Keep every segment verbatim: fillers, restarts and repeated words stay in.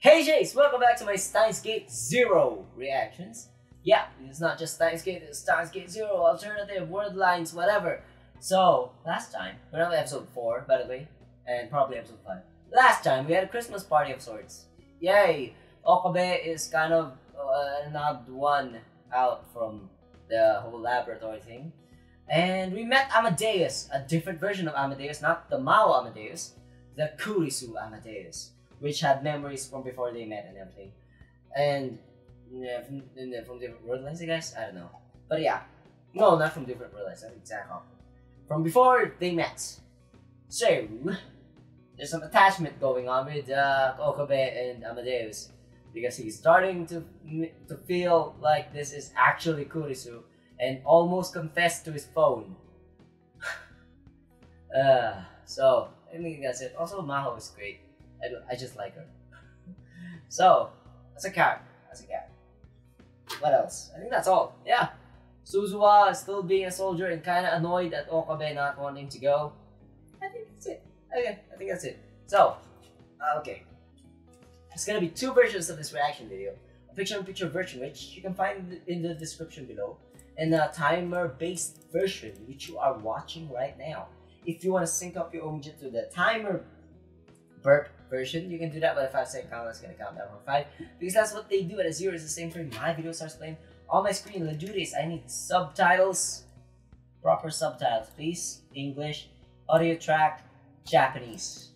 Hey Jays, welcome back to my Steins;Gate Zero reactions. Yeah, it's not just Steins;Gate, it's Steins;Gate Zero, alternative, word lines, whatever. So, last time, we're on episode four, by the way, and probably episode five. Last time, we had a Christmas party of sorts. Yay! Okabe is kind of uh, an odd one out from the whole laboratory thing. And we met Amadeus, a different version of Amadeus, not the Maho Amadeus, the Kurisu Amadeus, which had memories from before they met and everything. And yeah, from, from different world lines, I guess? I don't know. But yeah. No, not from different world lines, that's exactly. From before they met. So, there's some attachment going on with uh, Okabe and Amadeus, because he's starting to, to feel like this is actually Kurisu, and almost confessed to his phone. uh, so, I think that's it. Also, Maho is great. I, do, I just like her. So, that's a character. That's a character. What else? I think that's all. Yeah. Suzuha is still being a soldier and kind of annoyed at Okabe not wanting to go. I think that's it. Okay, I think that's it. So, uh, okay. There's gonna be two versions of this reaction video. A picture-in-picture version, which you can find in the description below. And a timer-based version, which you are watching right now. If you want to sync up your Omijit to the timer burp version, you can do that by a five second count. That's gonna count down from five, because that's what they do at a zero. Is the same frame my video starts playing on my screen. Let's do this. I need subtitles, proper subtitles, please. English, audio track, Japanese.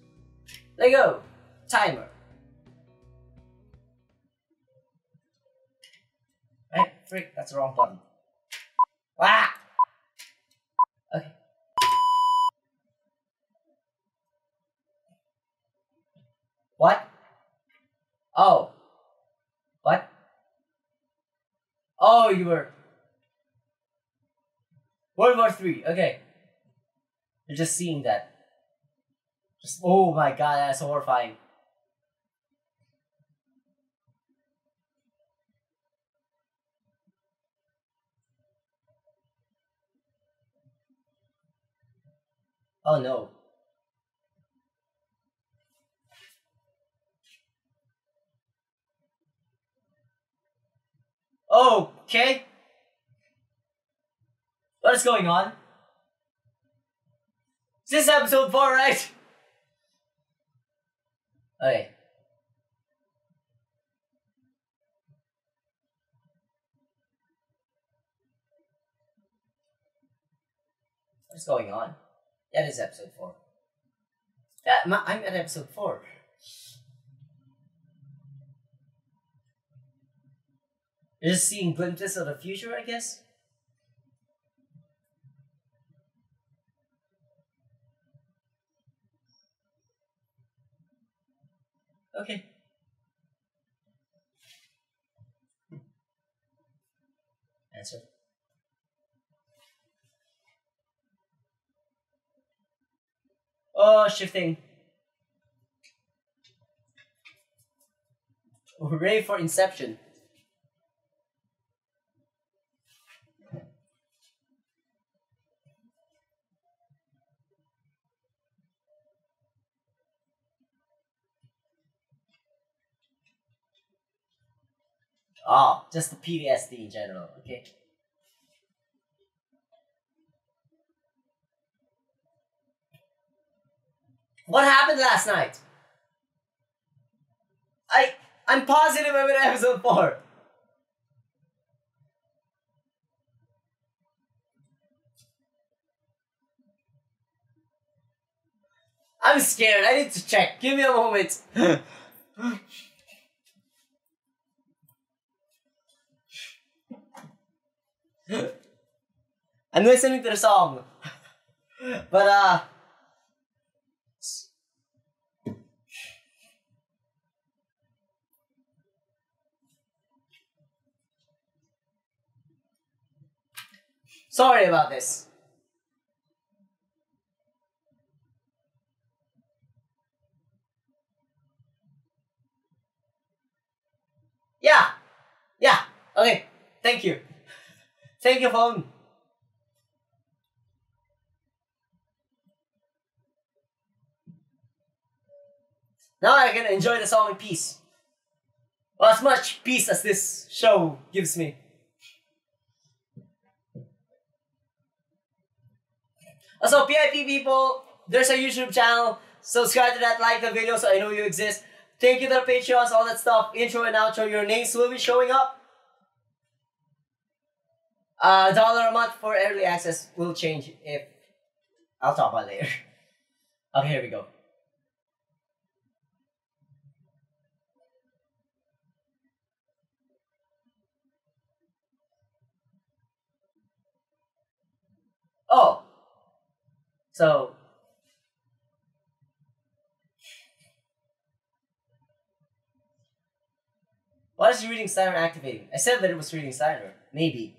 There you go. Timer. Right, frick, that's the wrong button. Wow. Okay. What? Oh. What? Oh, you were... World War three, okay. You're just seeing that. Just, oh my god, that's horrifying. Oh no. Okay. What is going on? Is this episode four, right? Okay. What is going on? That is episode four. That, my, I'm at episode four. You're just seeing glimpses of the future, I guess? Okay. Answer. Oh, shifting. We're ready for Inception. Oh, just the P T S D in general, okay? What happened last night? I, I'm positive I'm in episode four. I'm scared, I need to check. Give me a moment. I'm listening to the song, but uh, sorry about this. Yeah, yeah, okay, thank you. Take your phone. Now I can enjoy the song in peace. or as much peace as this show gives me. Also, P I P people, there's a YouTube channel. Subscribe to that, like the video so I know you exist. Thank you to the Patreons, all that stuff. Intro and outro, your names will be showing up. A uh, dollar a month for early access will change if... I'll talk about it later. Okay, here we go. Oh! So... Why is Reading Steiner activating? I said that it was Reading Steiner. Maybe.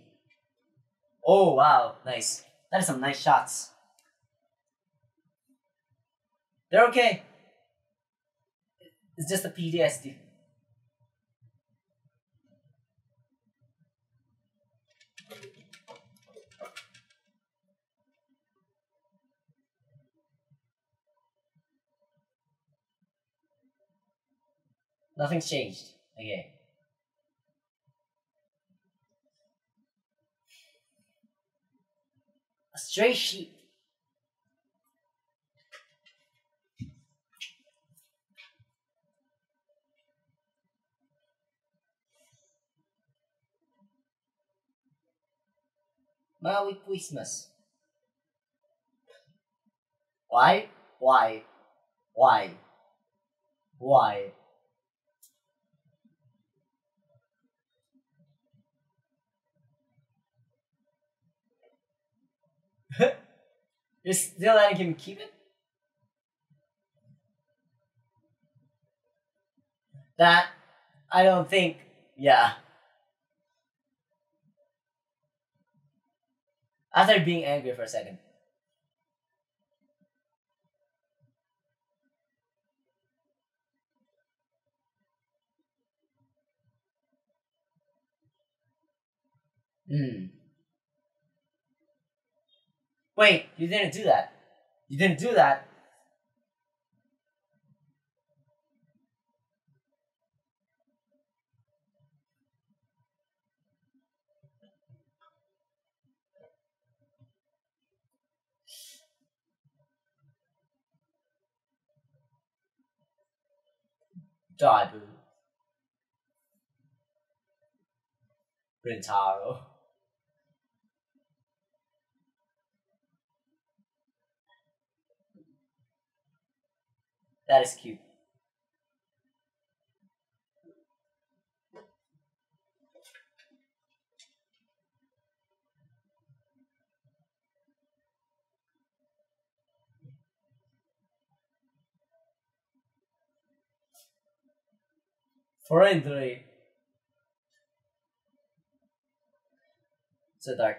Oh wow, nice. That is some nice shots. They're okay. It's just a P T S D. Nothing's changed. Okay. A stray sheep. Merry Christmas. Why? Why? Why? Why? You're still letting him keep it? That, I don't think, yeah. After being angry for a second. Hmm. Wait, you didn't do that. You didn't do that. Die, boo. Rintarou. That is cute. Friendly. So dark.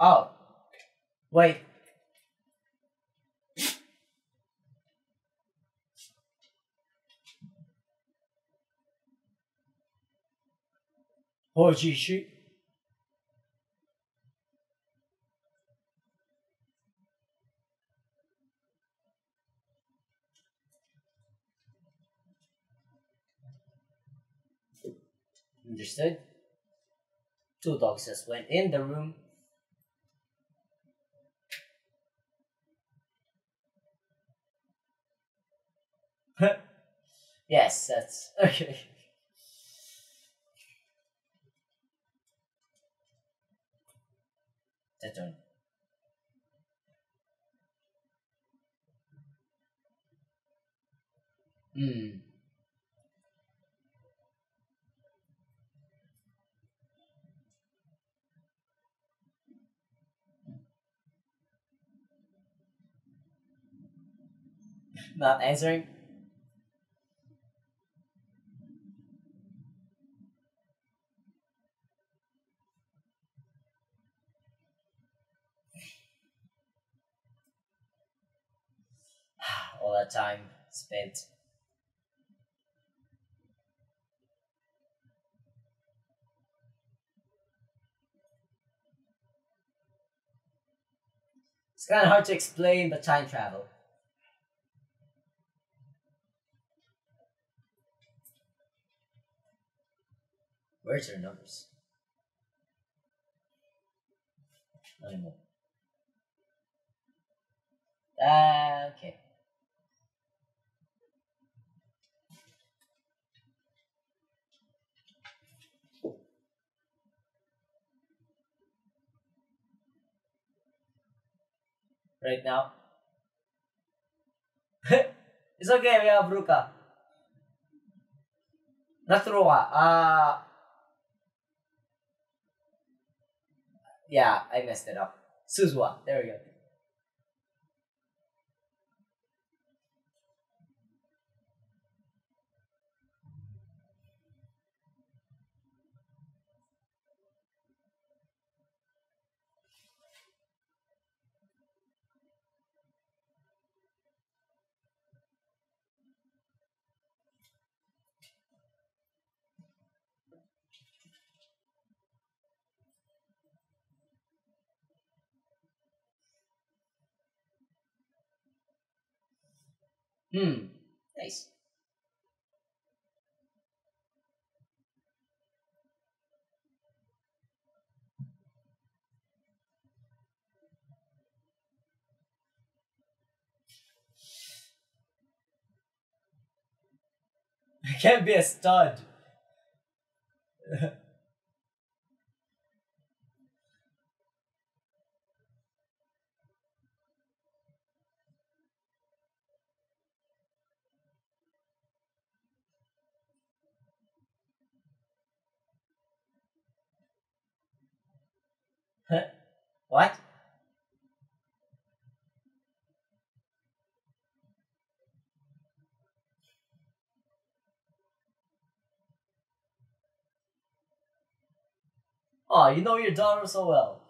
Oh, wait. Oh, gee, shoot. Understood. Two dogs just went in the room. Yes, that's okay. That's done. Hmm. Not answering. All that time spent. It's kind of hard to explain, but time travel. Where's your numbers? Not anymore. Uh, okay. Right now. It's okay, we have Ruka. Not Ruka. Uh, yeah, I messed it up. Suzuha, there we go. Hmm, nice. I can't be a stud. What? Oh, you know your daughter so well.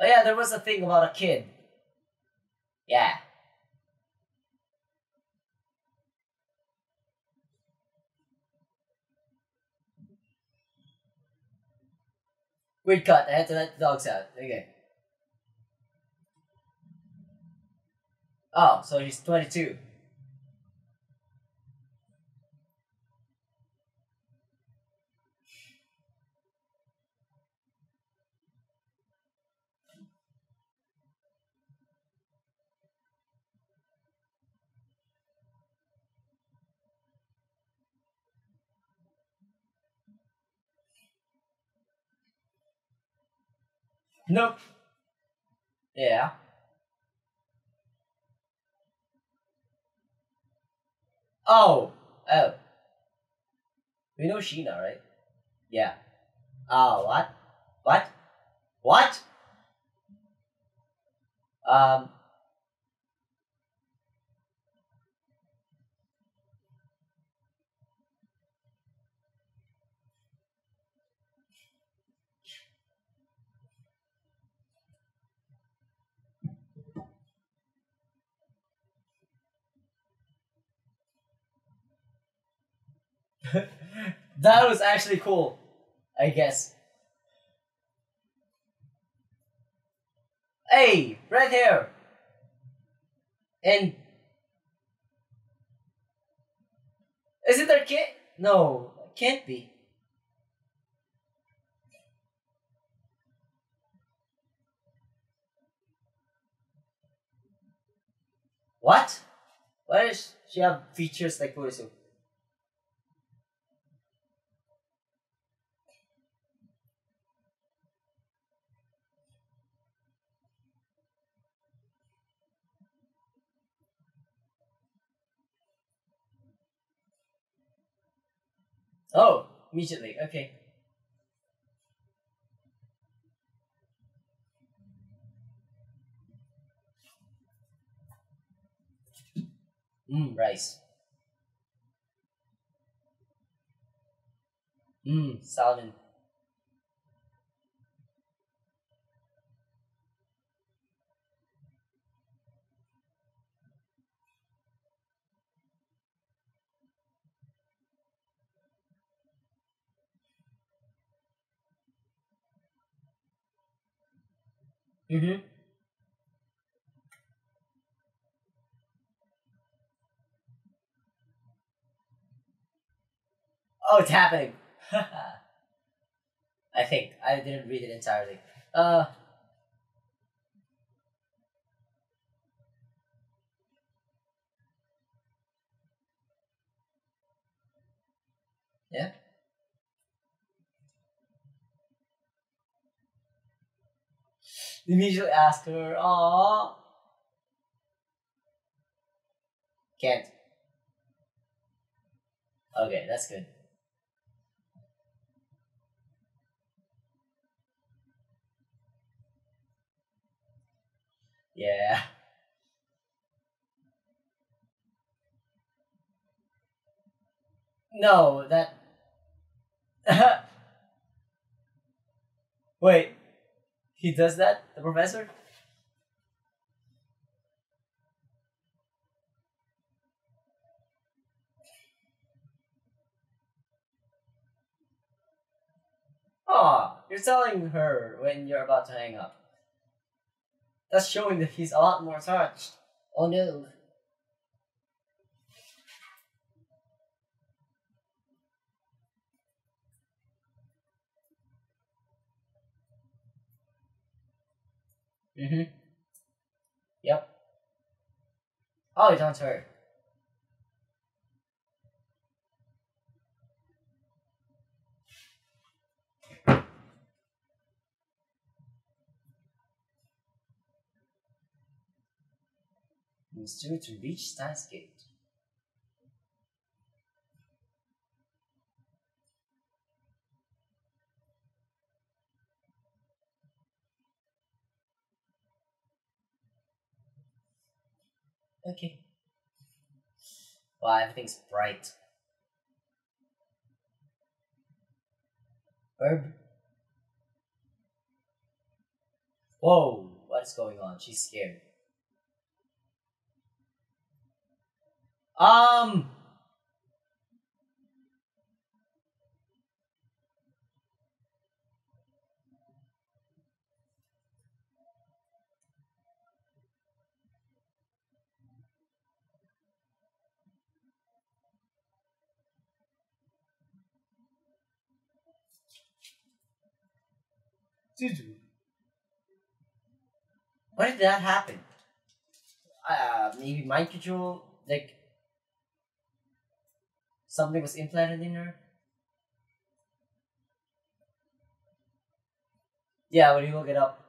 Oh yeah, there was a thing about a kid. Yeah. Weird cut, I had to let the dogs out. Okay. Oh, so he's twenty-two. Nope. Yeah. Oh. Oh. We know Shiina, right? Yeah. Oh, what? What? What? Um. That was actually cool, I guess. Hey, red hair! And... is it their kid? No, it can't be. What? Why does she have features like Kurisu? Oh, immediately, okay. Mmm, rice. Mmm, salmon. Mm-hmm. Oh, it's happening. I think. I didn't read it entirely. Uh... Yeah? Immediately ask her, aww. Can't. Okay, that's good. Yeah. No, that... Wait, he does that? The professor? Aw, you're telling her when you're about to hang up. That's showing that he's a lot more touched. Oh no. Mm-hmm. Yep. Oh, it's on to her. It's due to reach Steins;Gate. Okay. Wow, everything's bright. Herb. Whoa, what's going on? She's scared. Um. Why did that happen? Uh, maybe mind control? Like, something was implanted in her? Yeah, when you look it up.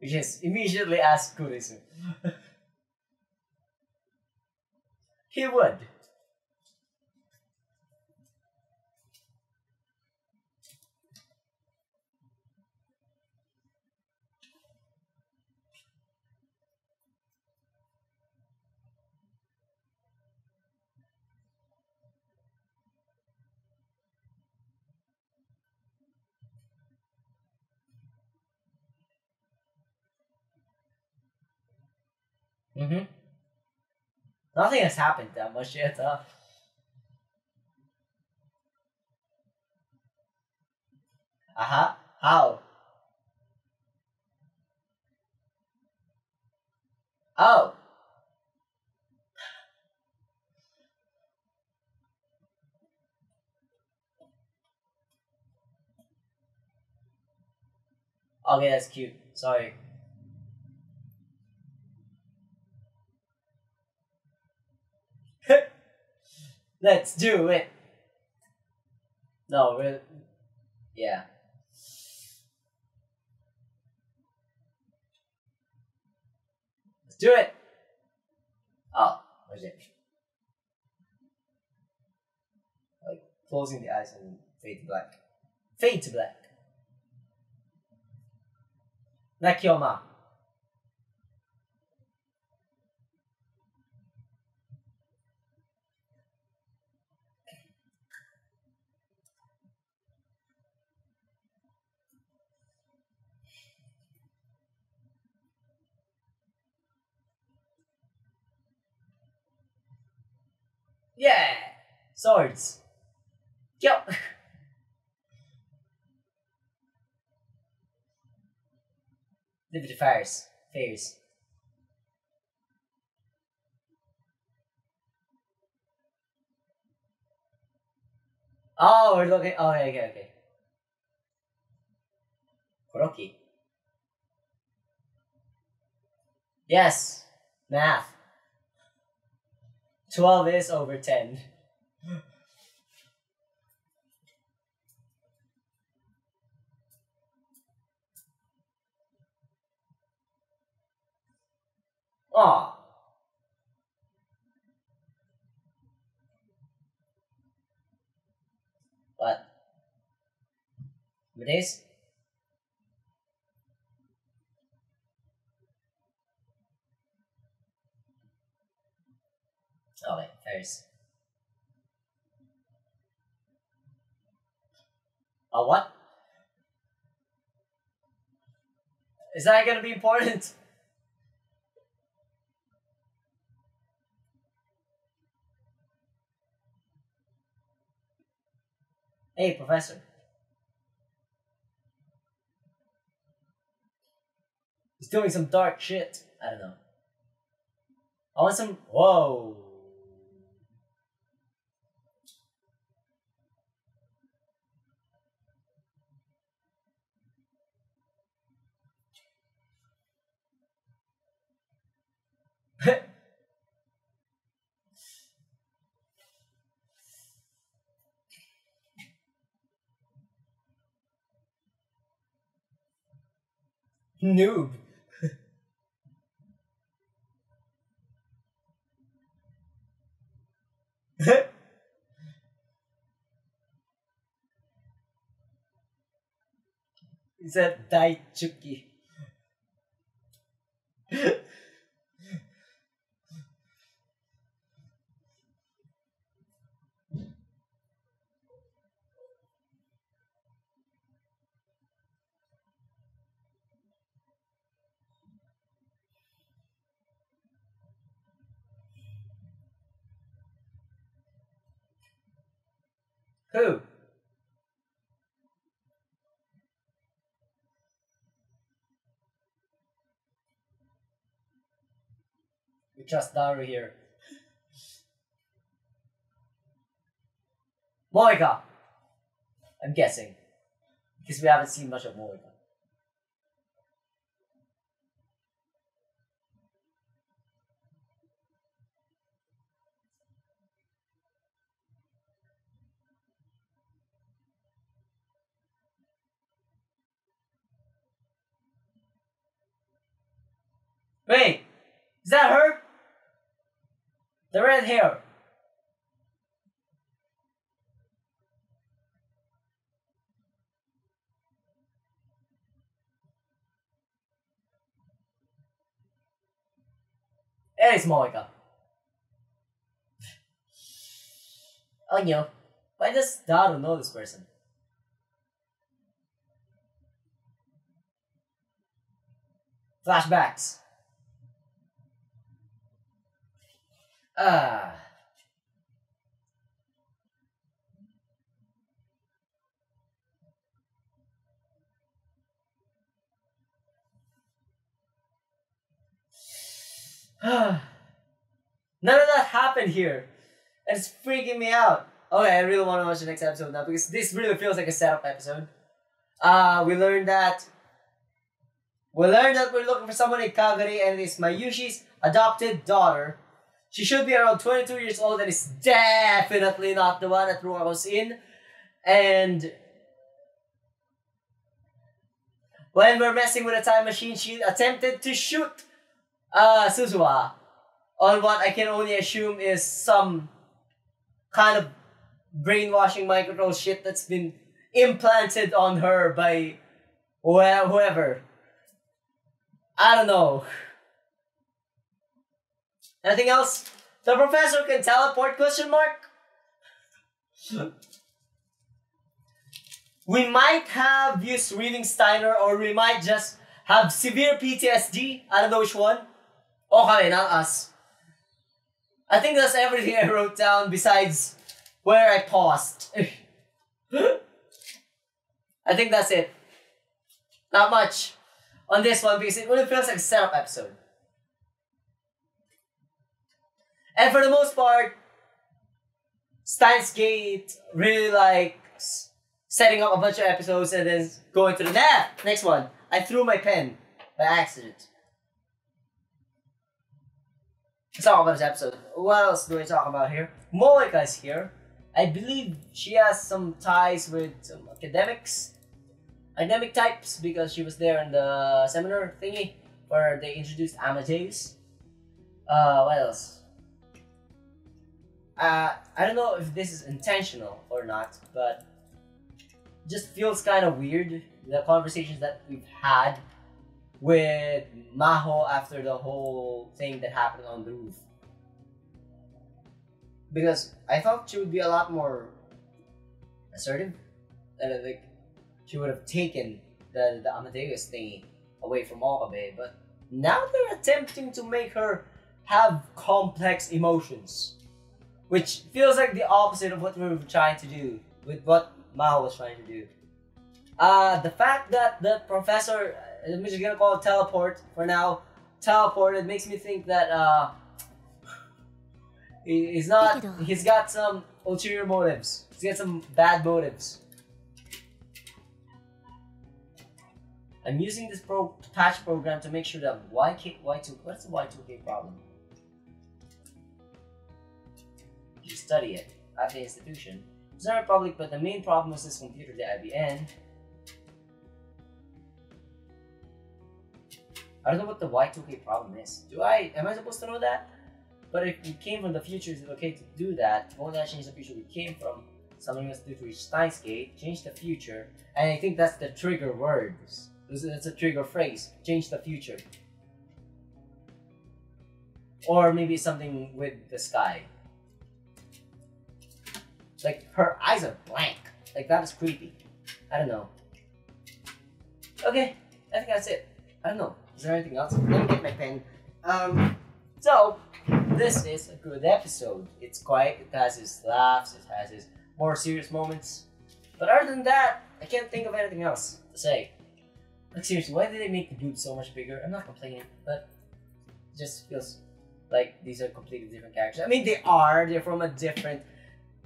Which is immediately ask Kurisu. He would. Mm-hmm. Nothing has happened that much yet, huh? Uh-huh. How? Oh! Okay, that's cute. Sorry. Let's do it. No, really. Yeah. Let's do it. Oh, where's it? Like closing the eyes and fade to black. Fade to black. Nakiyoma. Yeah! Swords. Go! Liberty fires. Fairs. Oh, we're looking. Oh, okay, okay, okay. Kuroki. Yes! Math. twelve is over ten. Aw. What? Amadeus? Oh wait, there's a what? Is that gonna be important? Hey, Professor. He's doing some dark shit. I don't know. I want some. Whoa. Noob. He said Daichuki. Who? We trust Daru here. Moeka! I'm guessing. Because we haven't seen much of Moeka. Wait, is that her? The red hair. It is Moeka. Oh no, why does Daru know this person? Flashbacks. Ah. None of that happened here. It's freaking me out. Okay, I really want to watch the next episode now because this really feels like a setup episode. Uh, we learned that we learned that we're looking for someone in Kagari and it's Mayushi's adopted daughter. She should be around twenty-two years old and is definitely not the one that Ruako's in. And when we're messing with a time machine, she attempted to shoot uh, Suzuha on what I can only assume is some kind of brainwashing micro shit that's been implanted on her by wh whoever. I don't know. Anything else? The professor can teleport, question mark? We might have used Reading Steiner or we might just have severe P T S D. I don't know which one. Okay, not us. I think that's everything I wrote down besides where I paused. I think that's it. Not much on this one because it really feels like a setup episode. And for the most part, Steins;Gate really likes setting up a bunch of episodes and then going to the next next one. I threw my pen by accident. Let's talk about this episode. What else do we talk about here? Moeka is here. I believe she has some ties with some academics, academic types, because she was there in the seminar thingy where they introduced Amadeus. Uh, what else? Uh, I don't know if this is intentional or not, but it just feels kind of weird, the conversations that we've had with Maho after the whole thing that happened on the roof. Because I thought she would be a lot more assertive, and I think she would have taken the, the Amadeus thingy away from Okabe, but now they're attempting to make her have complex emotions, which feels like the opposite of what we were trying to do, with what Maho was trying to do. Uh, the fact that the professor, I'm just gonna call it teleport for now, teleported makes me think that uh, he's not, he's got some ulterior motives. He's got some bad motives. I'm using this pro patch program to make sure that Y K, Y two, what's the Y two K problem? You study it at the institution. It's not public, but the main problem was this computer, the I B M. I don't know what the Y two K problem is. Do I, am I supposed to know that? But if we came from the future, is it okay to do that? Won't that change the future we came from? Something else to do to reach Steins;Gate, change the future. And I think that's the trigger words. That's a trigger phrase, change the future. Or maybe something with the sky. Like, her eyes are blank. Like, that is creepy. I don't know. Okay, I think that's it. I don't know. Is there anything else? Let me get my pen. Um, so, this is a good episode. It's quiet, it has its laughs, it has its more serious moments. But other than that, I can't think of anything else to say. Like, seriously, why did they make the dude so much bigger? I'm not complaining, but it just feels like these are completely different characters. I mean, they are, they're from a different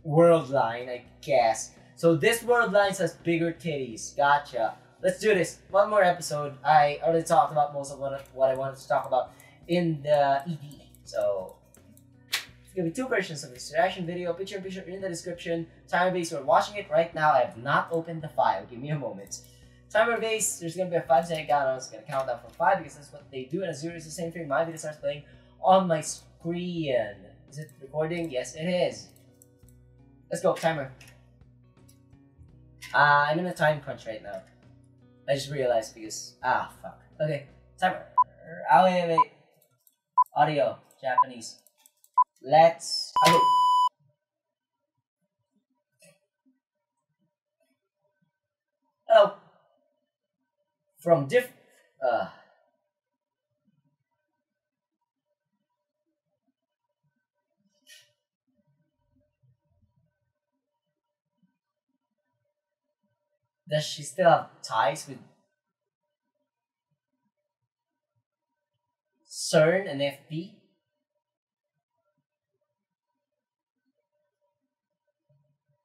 world line, I guess. So, this world line says bigger titties. Gotcha. Let's do this. One more episode. I already talked about most of what, what I wanted to talk about in the E D. So, it's gonna be two versions of this reaction video, picture in picture in the description. Timer base, we're watching it right now. I have not opened the file. Give me a moment. Timer base, there's gonna be a five second countdown. It's gonna count down from five because that's what they do. And a zero is the same thing. My video starts playing on my screen. Is it recording? Yes, it is. Let's go, timer. Uh, I'm in a time crunch right now. I just realized because, ah, fuck. Okay, timer. Oh, wait, wait, wait. Audio, Japanese. Let's go. Hello. From diff... Uh. Does she still have ties with CERN and F B?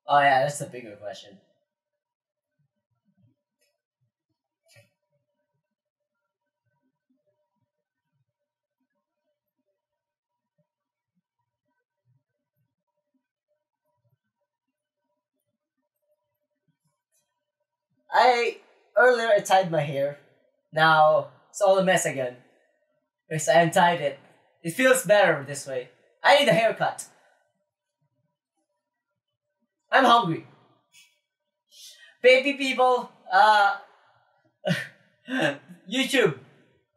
Oh yeah, that's the bigger question. I, earlier I tied my hair, now it's all a mess again, because I untied it. It feels better this way. I need a haircut. I'm hungry. Baby people, uh, YouTube,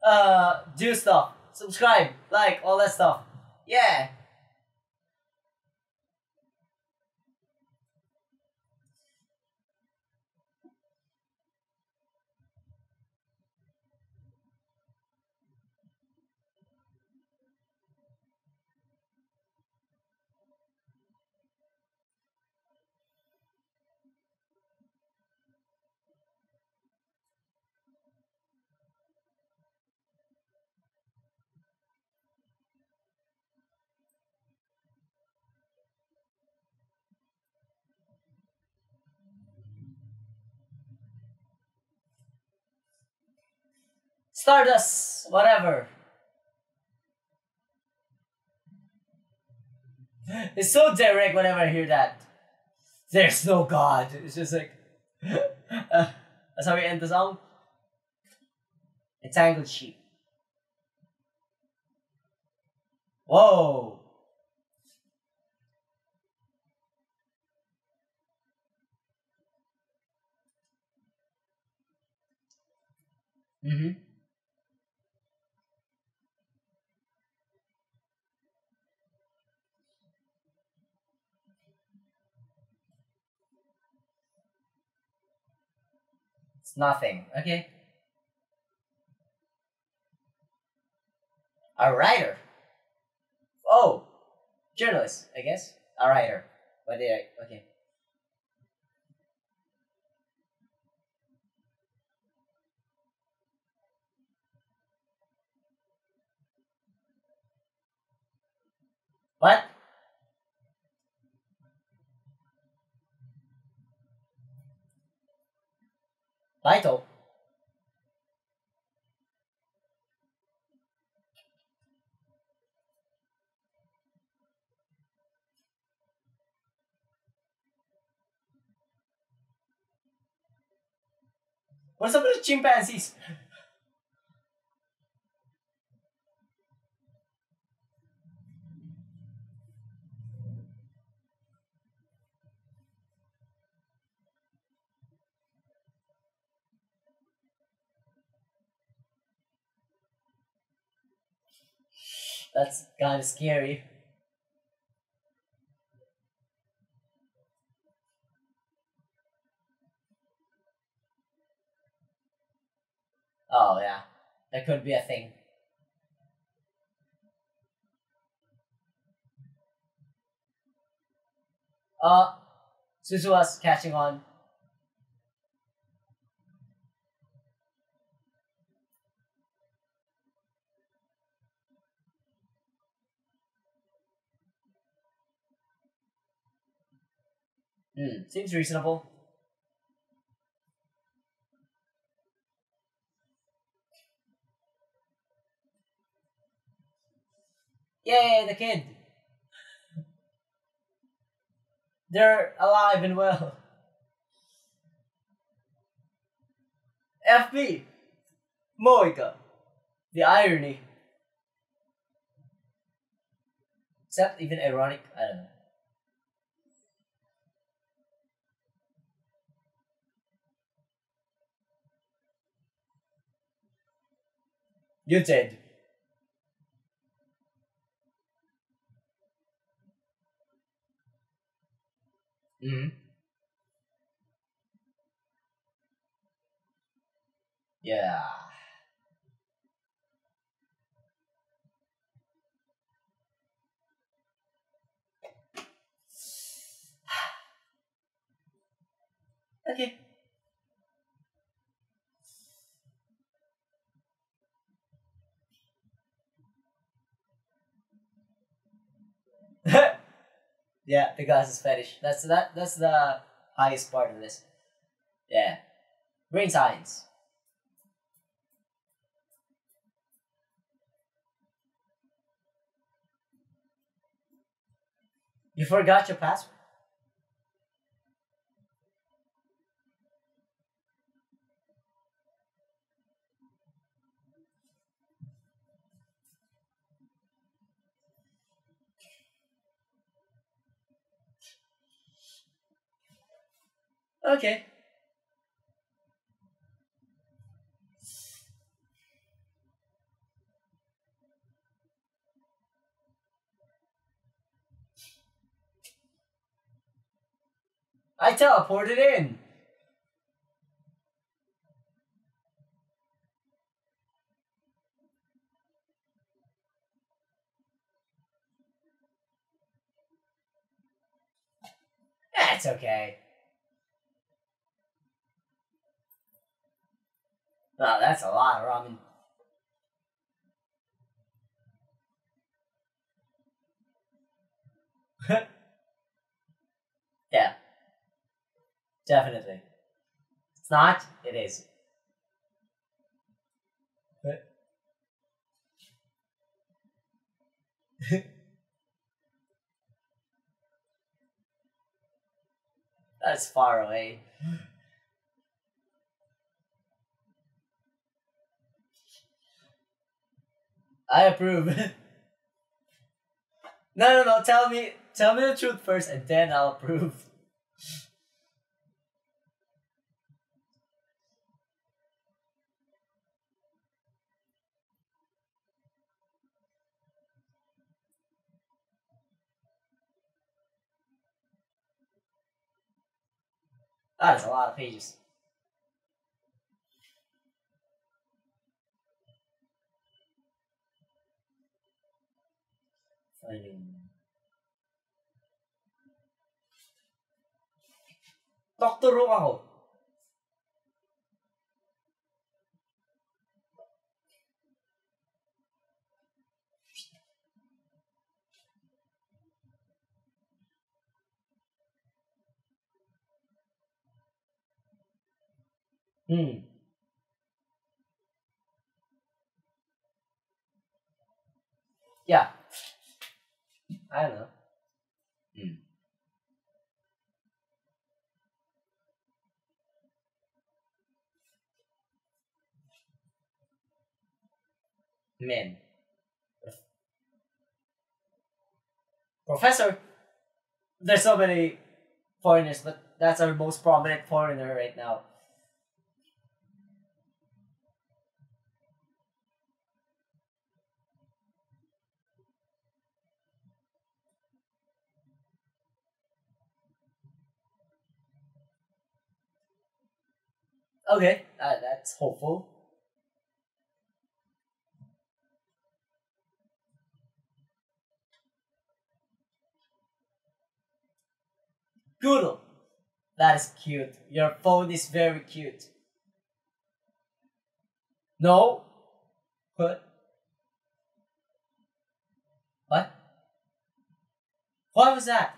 uh, do stuff, subscribe, like, all that stuff, yeah. Stardust, whatever. It's so direct whenever I hear that. There's no God. It's just like... uh, that's how we end the song. A tangled sheep. Whoa. Mm-hmm. It's nothing. Okay. A writer. Oh, journalist, I guess. A writer. But they okay. What? Vital. What's up with chimpanzees? That's kind of scary. Oh yeah, that could be a thing. Uh, Suzuha's catching on. Hmm, seems reasonable. Yay, the kid! They're alive and well. F B! Moeka! The irony. Is that even ironic? I don't know. You did. Mm-hmm. Yeah. Okay. Yeah, the glass is fetish. That's that. That's the highest part of this. Yeah, brain science. You forgot your password. Okay. I teleported in. That's okay. Wow, that's a lot of ramen. Yeah. Definitely. It's not, it is. But That's far away. I approve. No, no, no. Tell me, tell me the truth first, and then I'll approve. That is a lot of pages. I mean... Doctor Maho. Hmm. Yeah. I don't know. Hmm. Man. Professor! There's so many foreigners, but that's our most prominent foreigner right now. Okay, uh, that's hopeful. Doodle! That is cute. Your phone is very cute. No? What? What? What was that?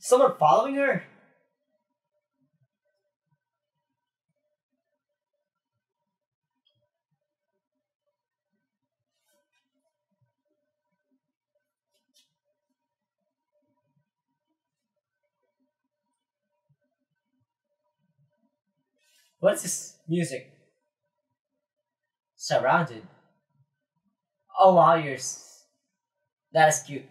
Someone following her? What's this music? Surrounded. Oh wow, yours. That is cute.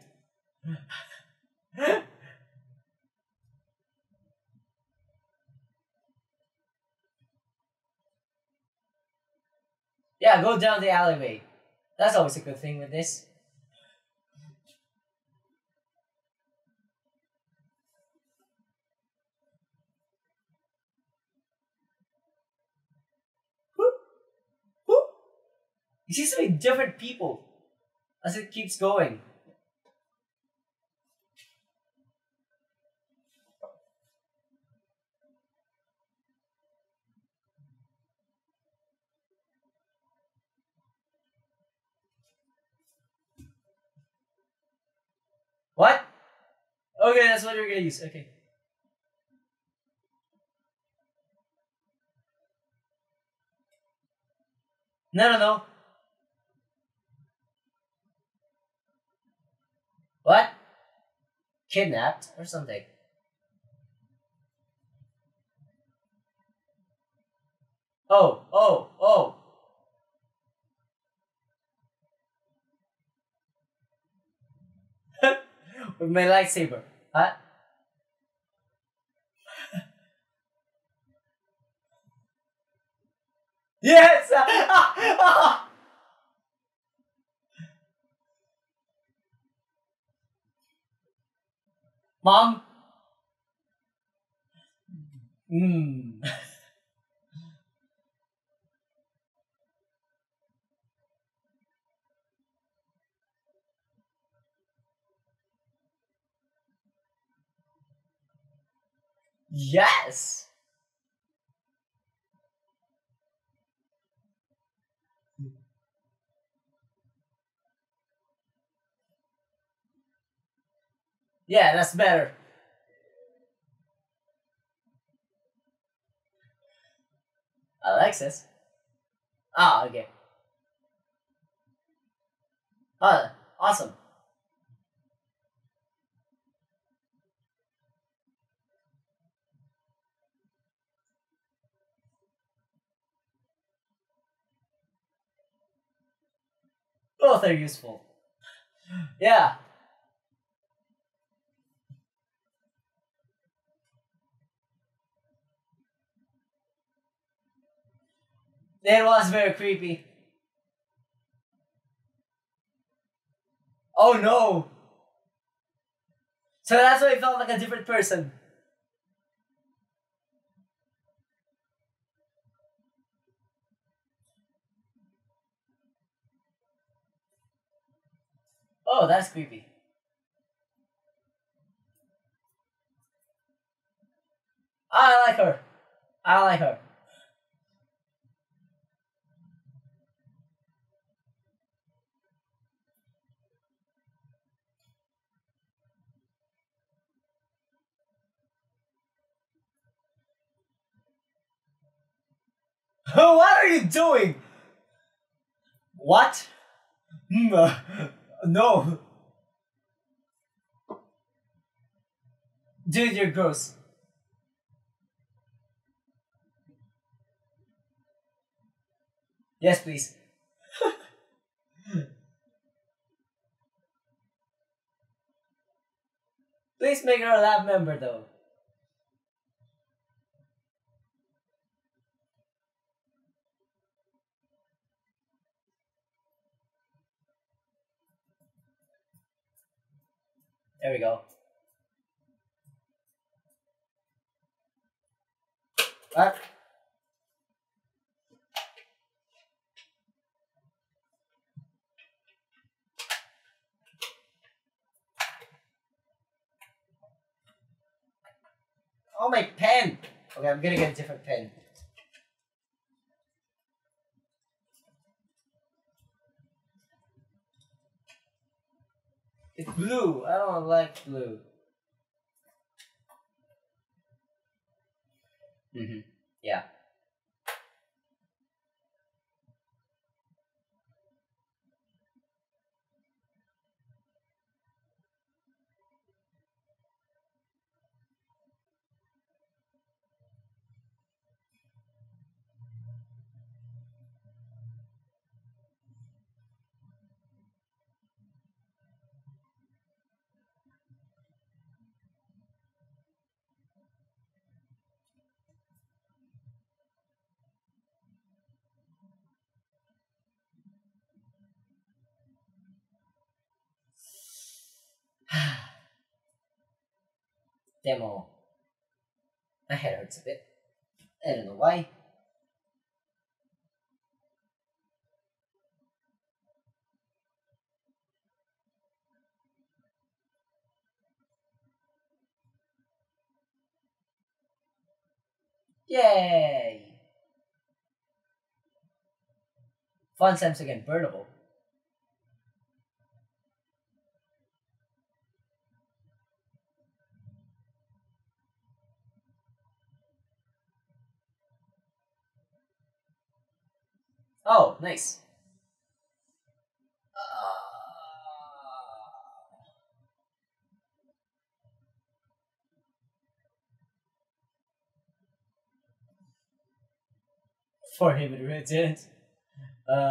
Yeah, go down the alleyway. That's always a good thing with this. Whoop! Whoop! You see so many different people as it keeps going. What? Okay, that's what we're gonna use. Okay. No, no, no. What? Kidnapped or something? Oh, oh, oh. With my lightsaber, huh? Yes! Mom? Mm. Yes. Yeah, that's better. Alexis. Ah, oh, okay. Oh, awesome. Both are useful. Yeah. It was very creepy. Oh no! So that's why I felt like a different person. Oh, that's creepy. I like her. I like her. What are you doing? What? No. Dude, you're gross. Yes, please. Please make her a lab member, though. There we go. What? Oh, my pen! Okay, I'm gonna get a different pen. It's blue. I don't like blue. Mm-hmm. Yeah. Demo. My head hurts a bit. I don't know why. Yay! Fun times again, burnable. Oh, nice. Uh... For him, it really didn't. Uh...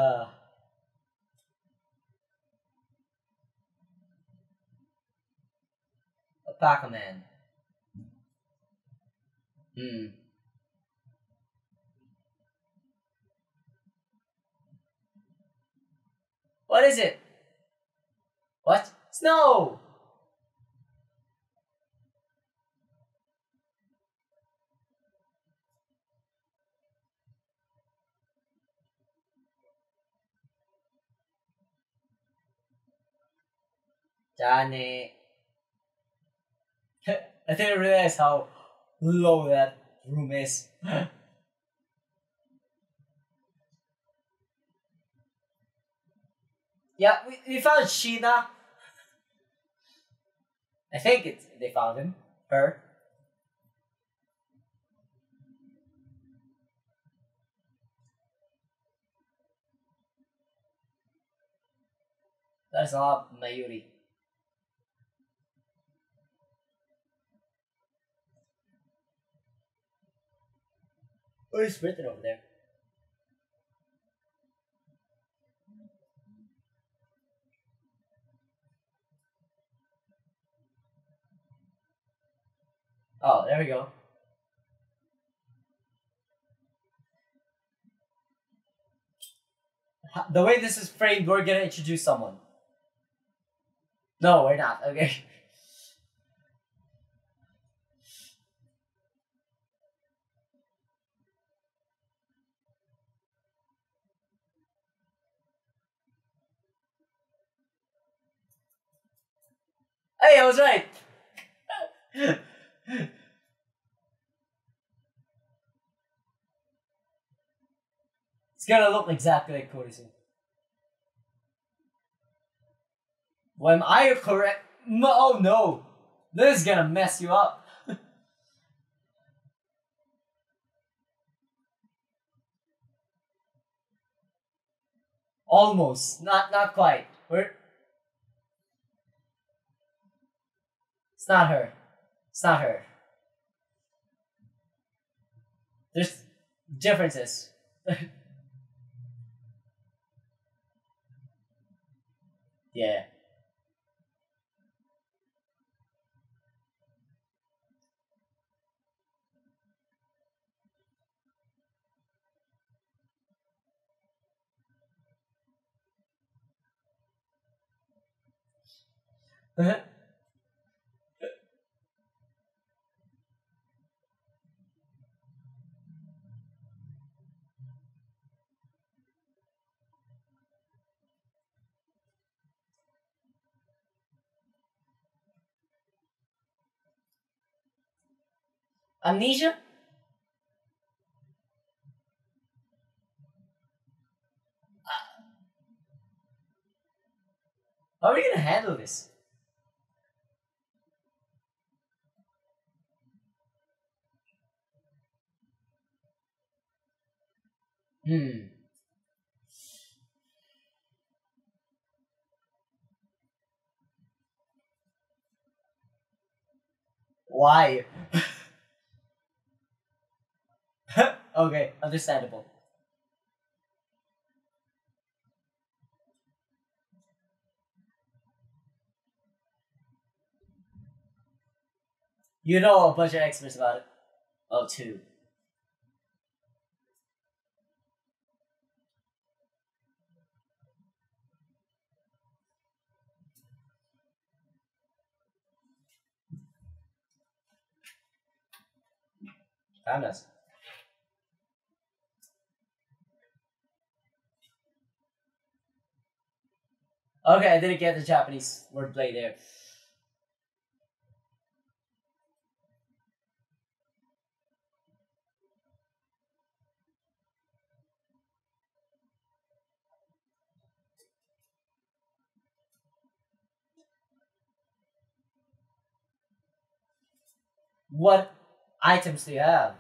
A Pac-Man. Hmm. What is it? What? Snow! Danny. I didn't realize how low that room is. Yeah, we, we found Shiina. I think it's they found him. Her. That's up, Mayuri. What is written over there? Oh, there we go. The way this is framed, we're gonna introduce someone. No, we're not, okay. Hey, I was right! It's gonna look exactly like Kurisu. Well, am I correct? No, oh no! This is gonna mess you up! Almost. Not, not quite. We're... It's not her. It's not her. There's differences. Yeah. Uh-huh. Amnesia? How are we gonna handle this? Hmm. Why? Okay, understandable. You know a bunch of experts about it. Oh, two. Found us. Okay, I didn't get the Japanese wordplay there. What items do you have?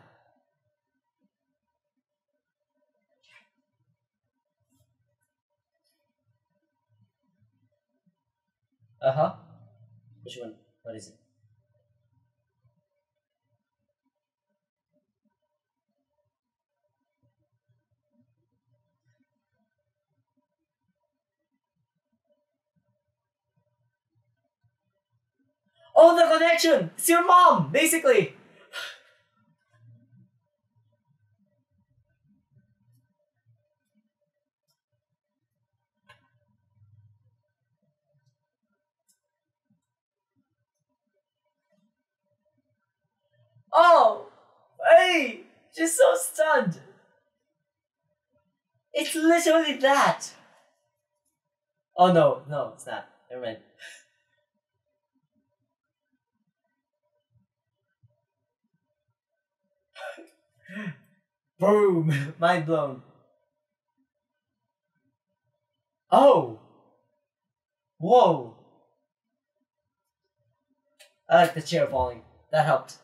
Uh-huh. Which one? What is it? Oh, the connection! It's your mom, basically! Oh, hey, she's so stunned. It's literally that. Oh no, no, it's not. Never mind. Boom, mind blown. Oh, whoa. I like the chair falling. That helped.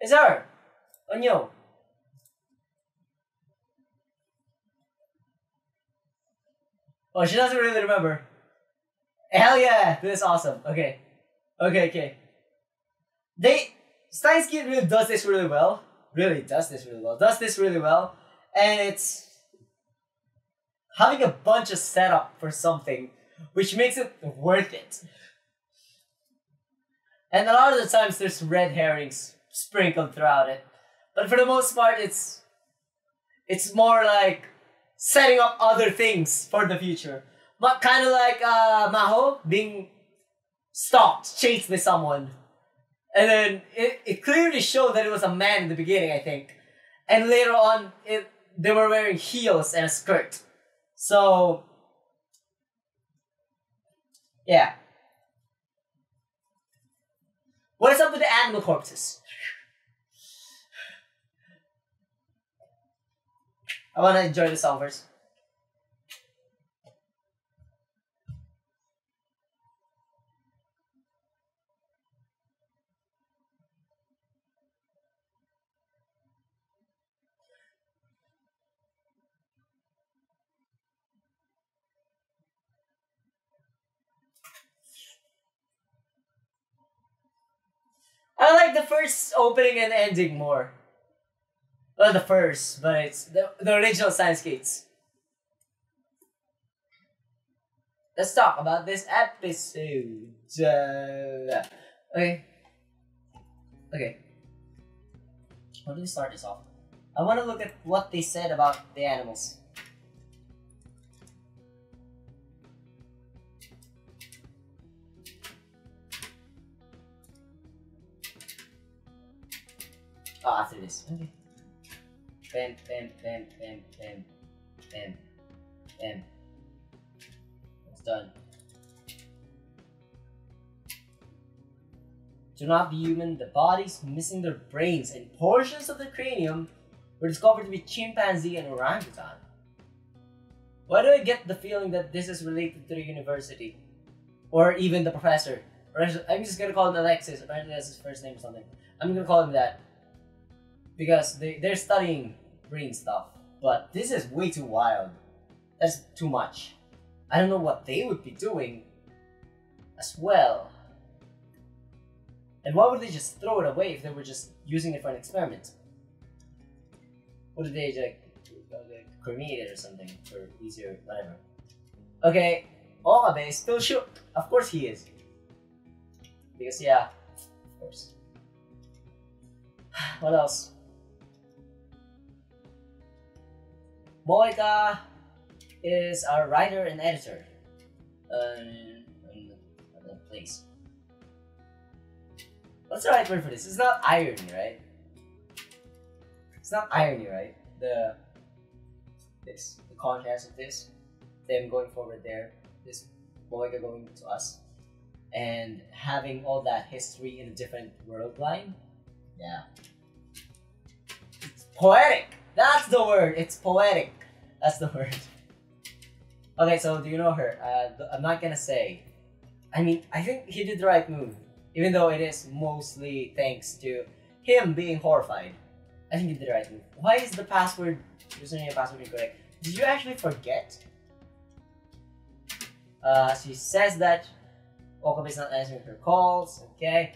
It's her! Oh no! Oh, she doesn't really remember. Hell yeah! This is awesome. Okay. Okay, okay. They... Steins;Gate really does this really well. Really does this really well. Does this really well. And it's... having a bunch of setup for something, which makes it worth it. And a lot of the times there's red herrings sprinkled throughout it. But for the most part, it's... it's more like setting up other things for the future. But kind of like uh, Maho being stalked, chased by someone. And then it, it clearly showed that it was a man in the beginning, I think. And later on, it, they were wearing heels and a skirt. So, yeah. What is up with the animal corpses? I want to enjoy the song first. I like the first opening and ending more. Well, the first, but it's the, the original Steins;Gate. Let's talk about this episode. Uh, okay. Okay. How do we start this off? I want to look at what they said about the animals. Oh, after this. Okay. Bam, bam, bam, bam, bam, bam, bam. It's done. To not be human, the bodies missing their brains and portions of the cranium were discovered to be chimpanzee and orangutan. Why do I get the feeling that this is related to the university? Or even the professor? Or I'm just gonna call him Alexis. Apparently that's his first name or something. I'm gonna call him that. Because they, they're studying brain stuff, but this is way too wild. That's too much. I don't know what they would be doing as well. And why would they just throw it away if they were just using it for an experiment? What did they like, cremate it or something for easier, whatever. Okay, Okabe is still shook. Of course he is. Because yeah, of course. What else? Moeka is our writer and editor um, in the place. What's the right word for this? It's not irony, right? It's not irony, right? The this, the contrast of this, them going forward there, this Moeka going to us, and having all that history in a different world line. Yeah. It's poetic! That's the word! It's poetic! That's the word. Okay, so do you know her? Uh, I'm not gonna say. I mean, I think he did the right move. Even though it is mostly thanks to him being horrified. I think he did the right move. Why is the password, username password incorrect? Did you actually forget? Uh, she says that Okabe is not answering her calls, okay.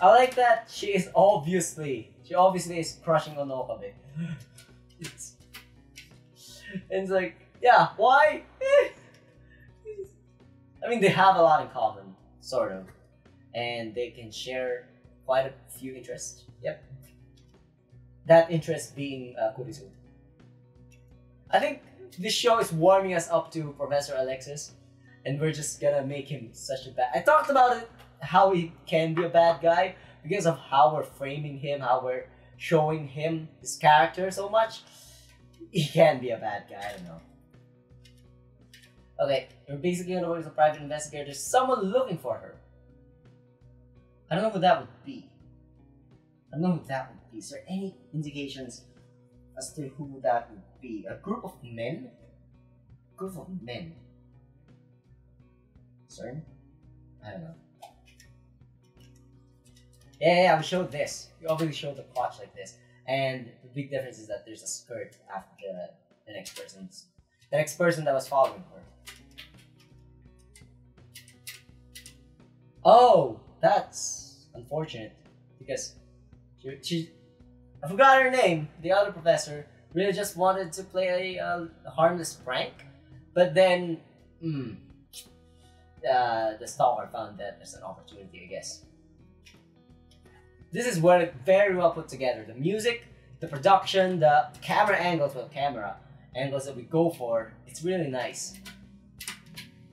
I like that she is obviously, she obviously is crushing on Okabe. It's, it's like, yeah, why? I mean, they have a lot in common, sort of. And they can share quite a few interests. Yep. That interest being uh, Kurisu. I think this show is warming us up to Professor Alexis. And we're just gonna make him such a bad... I talked about it. How he can be a bad guy because of how we're framing him, how we're showing him his character so much. He can be a bad guy, I don't know. Okay, we're basically on the way to a private investigator. There's someone looking for her. I don't know who that would be. I don't know who that would be. Is there any indications as to who that would be? A group of men? A group of men. Sorry? I don't know. Yeah, yeah, we showed this. We obviously showed the crotch like this. And the big difference is that there's a skirt after the, the next person's. the next person that was following her. Oh, that's unfortunate because she, she I forgot her name, the other professor, really just wanted to play a, a harmless prank, but then mm, uh, the stalker found that as an opportunity, I guess. This is where it very well put together. The music, the production, the camera angles, well, camera angles that we go for, it's really nice.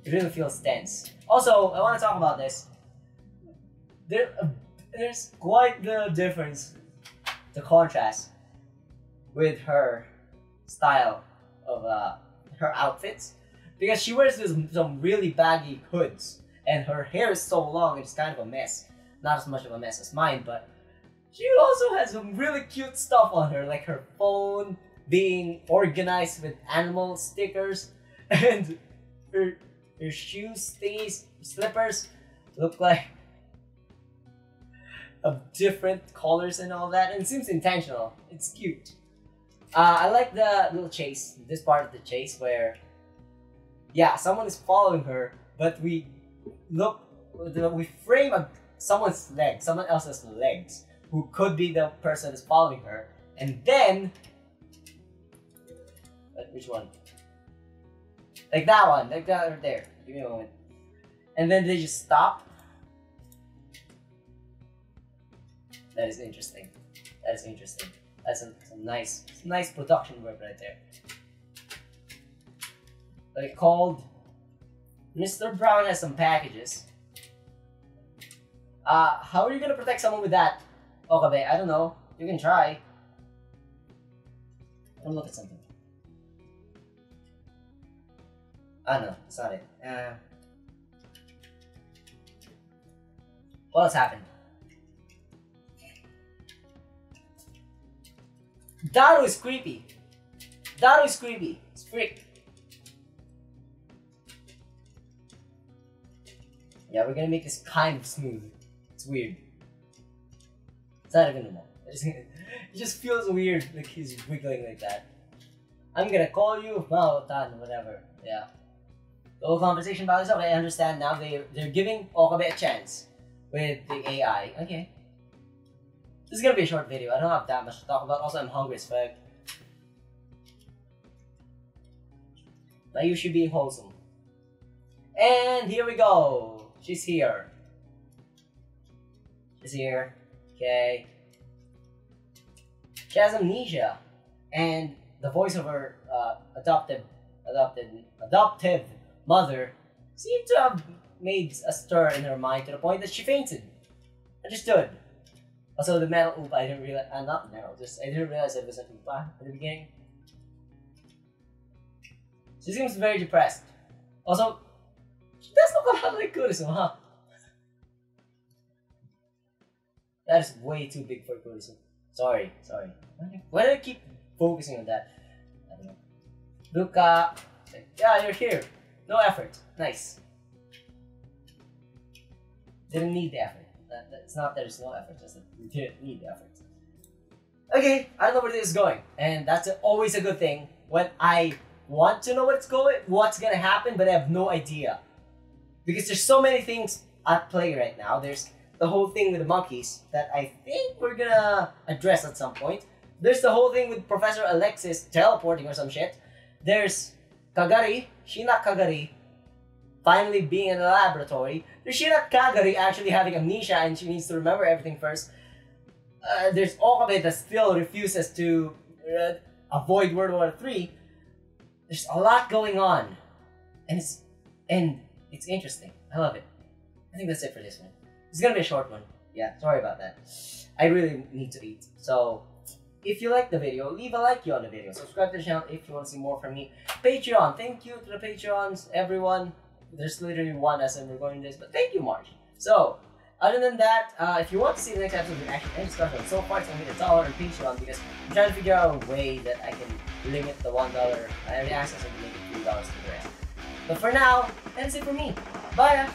It really feels tense. Also, I want to talk about this. There, uh, there's quite the difference, the contrast with her style of uh, her outfits, because she wears this, some really baggy hoods, and her hair is so long it's kind of a mess. Not as much of a mess as mine, but she also has some really cute stuff on her, like her phone being organized with animal stickers, and her, her shoes, thingies, slippers look like of different colors and all that, and it seems intentional. It's cute. Uh, I like the little chase, this part of the chase where, yeah, someone is following her, but we look, we frame a someone's legs, someone else's legs, who could be the person that's following her, and then, which one? Like that one, like that right there, give me a moment. And then they just stop. That is interesting, that is interesting. That's some, some nice, some nice production work right there. Like called, Mister Brown has some packages. Uh, how are you gonna protect someone with that? Okabe, I don't know. You can try. Don't look at something. Ah no, that's not it. Uh, what has happened? Daru is creepy. Daru is creepy. It's freak. Yeah, we're gonna make this kind of smooth. It's weird. It's not even normal. It just feels weird, like he's wiggling like that. I'm gonna call you Mao Tan, whatever. Yeah. The whole conversation about this. Okay, I understand now. They they're giving Okabe a chance with the A I. Okay. This is gonna be a short video. I don't have that much to talk about. Also, I'm hungry as fuck. But you should be wholesome. And here we go. She's here. Is here, okay. She has amnesia, and the voice of her uh, adoptive, adopted, adoptive mother seemed to have made a stir in her mind to the point that she fainted. Understood. Also, the metal oop, I didn't realize. Uh, not metal. Just I didn't realize it was an oop at the beginning. She seems very depressed. Also, she does look a lot like Kurisu, huh? That is way too big for Kurisu. Sorry, sorry. Why do I keep focusing on that? I don't know. Luca. Yeah, you're here. No effort. Nice. Didn't need the effort. That, that, it's not that there's no effort, just that you didn't need the effort. Okay, I don't know where this is going. And that's a, always a good thing when I want to know what's going, what's gonna happen, but I have no idea. Because there's so many things at play right now. There's the whole thing with the monkeys that I think we're gonna address at some point. There's the whole thing with Professor Alexis teleporting or some shit. There's Kagari, Shiina Kagari, finally being in the laboratory. There's Shiina Kagari actually having amnesia and she needs to remember everything first. Uh, there's Okabe that still refuses to uh, avoid World War Three. There's a lot going on. And it's, and it's interesting. I love it. I think that's it for this one. It's gonna be a short one. Yeah, sorry about that. I really need to eat. So, if you like the video, leave a like on the video. Subscribe to the channel if you want to see more from me. Patreon, thank you to the Patreons, everyone. There's literally one as I'm recording this, but thank you, March. So, other than that, uh, if you want to see the next episode of Action and Discussion, so far it's gonna be a dollar on Patreon because I'm trying to figure out a way that I can limit the one dollar. I have access to maybe three dollars to the rest. But for now, that's it for me. Bye.